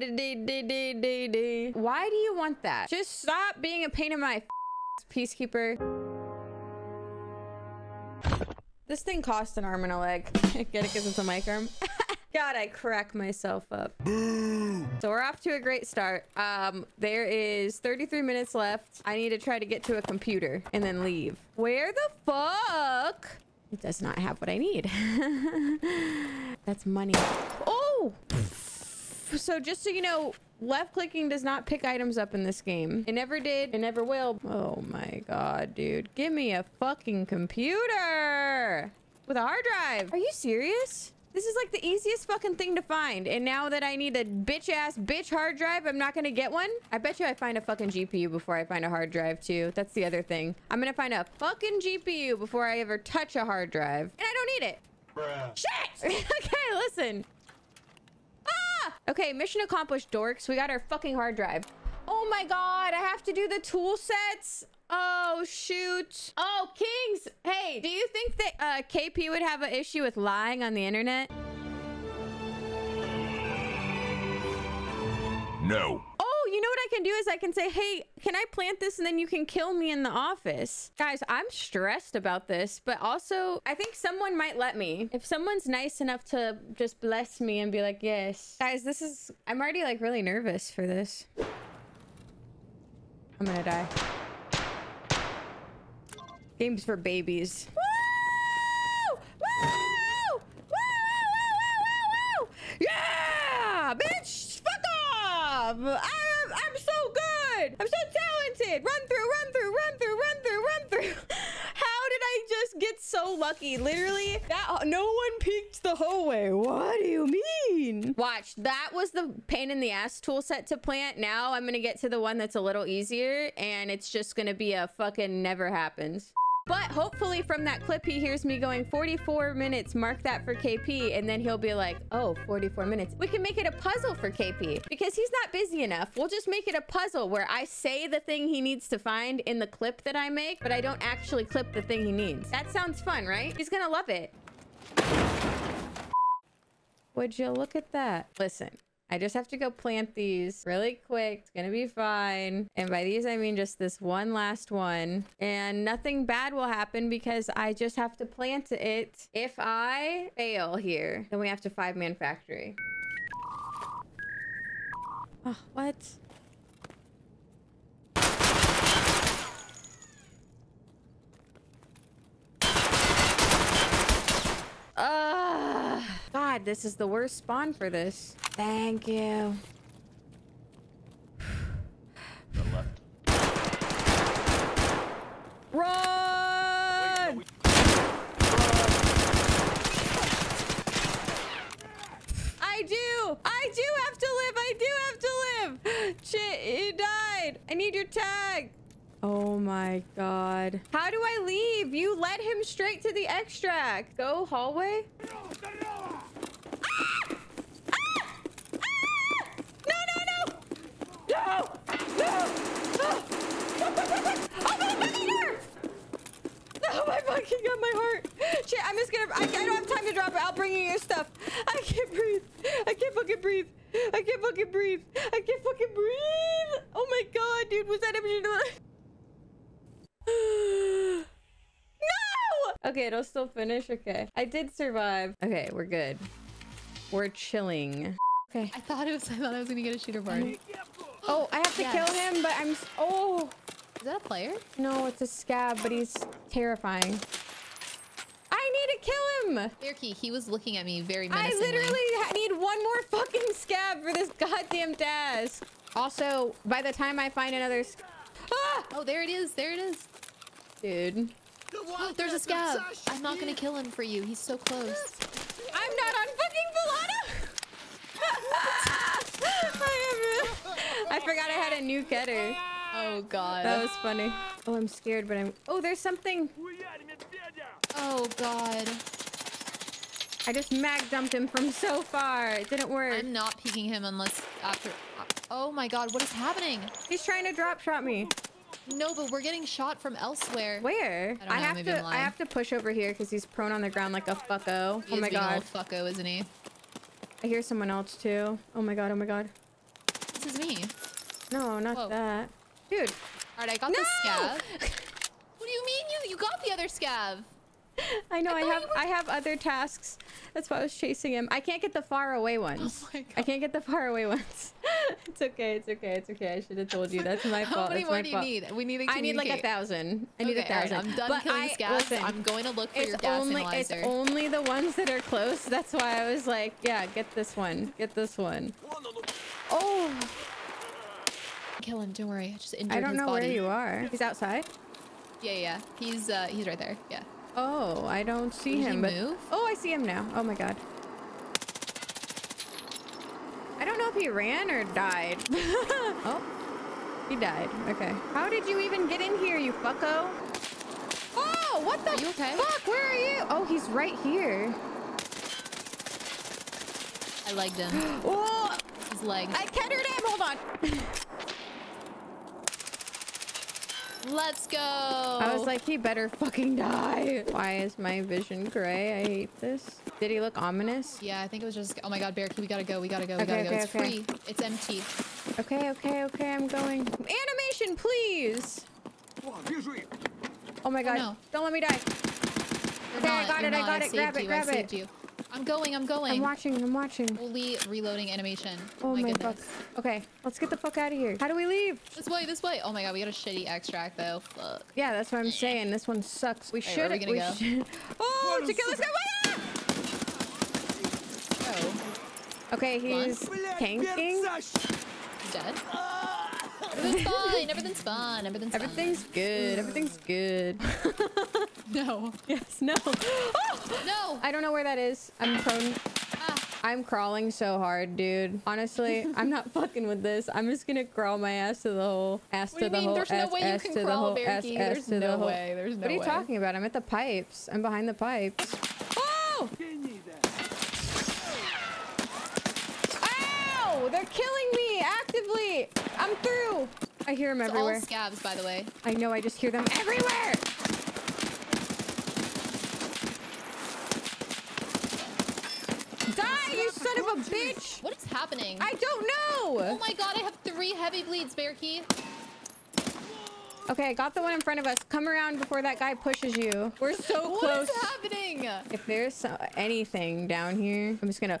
Why do you want that? Just stop being a pain in my peacekeeper. This thing costs an arm and a leg. Get it because it's a mic arm. God, I crack myself up. Boo. So we're off to a great start. There is 33 minutes left. I need to try to get to a computer and then leave. Where the fuck? It does not have what I need. That's money. Oh! So just so you know, left clicking does not pick items up in this game. It never did. It never will. Oh my God, dude. Give me a fucking computer with a hard drive. Are you serious? This is like the easiest fucking thing to find. And now that I need a bitch-ass bitch hard drive, I'm not gonna get one? I bet you I find a fucking GPU before I find a hard drive too. That's the other thing. I'm gonna find a fucking GPU before I ever touch a hard drive. And I don't need it. Bruh. Shit! Okay, listen. Ah! Okay, mission accomplished, dorks. We got our fucking hard drive. Oh my God, I have to do the tool sets. Oh, shoot. Oh, Kings. Hey, do you think that KP would have an issue with lying on the internet? No. Oh, you know what I can do is I can say, hey, can I plant this? And then you can kill me in the office. Guys, I'm stressed about this, but also I think someone might let me. If someone's nice enough to just bless me and be like, yes. Guys, this is, I'm already like really nervous for this. I'm gonna die. Games for babies. Woo! Woo! Woo! Woo! Woo! Woo! Woo! Yeah! Bitch! Fuck off! I'm so good! I'm so talented! Run through, run through, run through, run through, run through! How did I just get so lucky? Literally, that no one peeked the hallway. What do you mean? Watch, that was the pain in the ass tool set to plant. Now I'm gonna get to the one that's a little easier, and it's just gonna be a fucking never happens. But hopefully from that clip, he hears me going 44 minutes, mark that for KP. And then he'll be like, oh, 44 minutes. We can make it a puzzle for KP because he's not busy enough. We'll just make it a puzzle where I say the thing he needs to find in the clip that I make, but I don't actually clip the thing he needs. That sounds fun, right? He's gonna love it. Would you look at that? Listen. I just have to go plant these really quick. It's gonna be fine. And by these, I mean just this one last one. And nothing bad will happen because I just have to plant it. If I fail here, then we have to five-man factory. Oh, what? God, this is the worst spawn for this. Thank you. The left. Run! Wait, no, Run! I do have to live. Shit, you died. I need your tag. Oh my God. How do I leave? You led him straight to the extract. Go hallway? I don't have time to drop it. I'll bring you your stuff. I can't breathe. I can't fucking breathe. I can't fucking breathe. I can't fucking breathe. Oh my God, dude. Was that everything? No! Okay, it'll still finish. Okay. I did survive. Okay, we're good. We're chilling. Okay. I thought I was gonna get a shooter bar. Oh, I have to kill him, but I'm... Oh! Is that a player? No, it's a scab, but he's terrifying. Kill him! Bearki, he was looking at me very menacingly. I literally need one more fucking scab for this goddamn task. Also, by the time I find another... Ah! Oh, there it is. There it is. Dude. Oh, there's a scab. I'm not gonna kill him for you. He's so close. I'm not on fucking Velana! I forgot I had a new cutter. Oh, God. That was funny. Oh, I'm scared, but I'm... Oh, there's something... Oh, God. I just mag dumped him from so far. It didn't work. I'm not peeking him unless after... Oh, my God. What is happening? He's trying to drop shot me. No, but we're getting shot from elsewhere. Where? I have to push over here because he's prone on the ground like a fucko. Oh, my God. He's being an old fucko, isn't he? I hear someone else, too. Oh, my God. Oh, my God. This is me. No, not Whoa. That. Dude. All right, I got the scab. What do you mean you got the other scab? I know, I have other tasks. That's why I was chasing him. I can't get the far away ones. Oh my God. I can't get the far away ones. It's okay, it's okay, it's okay. I should have told you. That's my fault. How many more do you need? We need to communicate. I need like 1,000. I need 1,000. Right, I'm done killing scabs. I'm going to look for your gas analyzer. It's only the ones that are close. That's why I was like, yeah, get this one. Get this one. Oh! Kill him, don't worry. I just injured his body. I don't know where you are. He's outside? Yeah, yeah. He's right there, yeah. Oh, I don't see him. Did he move? Oh, I see him now. Oh my God. I don't know if he ran or died. Oh, he died. Okay. How did you even get in here, you fucko? Oh, what the fuck? Where are you? Oh, he's right here. I legged him. Oh, his leg. I kettered him. Hold on. Let's go. I was like, he better fucking die. Why is my vision gray? I hate this. Did he look ominous? Yeah, I think it was just... Oh my God, bearki, we gotta go. We gotta go. We gotta go. It's free. It's empty. Okay, okay, okay. I'm going. Animation, please. Oh my God. Oh, no. Don't let me die. I got it. Grab it. You. I'm going. I'm watching. Fully reloading animation. Oh my fuck. Okay, let's get the fuck out of here. How do we leave? This way. Oh my God, we got a shitty extract though. Fuck. Yeah, that's what I'm saying. This one sucks. We should. Where are we gonna go? Oh, to kill this guy. Okay, he's tanking. He's dead. Everything's fine. Everything's good. Everything's good. No. Yes, no. Oh! No! I don't know where that is. I'm prone. Ah. I'm crawling so hard, dude. Honestly, I'm not fucking with this. I'm just gonna crawl my ass to the hole. There's no way you can crawl, Bearki. There's no way. What are you talking about? I'm at the pipes. I'm behind the pipes. Oh! Ow! They're killing me actively. I'm through. I hear them everywhere. All scabs, by the way. I know. I just hear them everywhere. Die, you son of a bitch! What is happening? I don't know! Oh my God, I have 3 heavy bleeds, bearki. Okay, I got the one in front of us. Come around before that guy pushes you. We're so close. What is happening? If there's anything down here, I'm just gonna...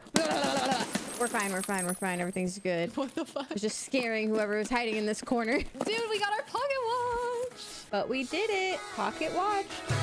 We're fine. Everything's good. What the fuck? I was just scaring whoever was hiding in this corner. Dude, we got our pocket watch! But we did it! Pocket watch!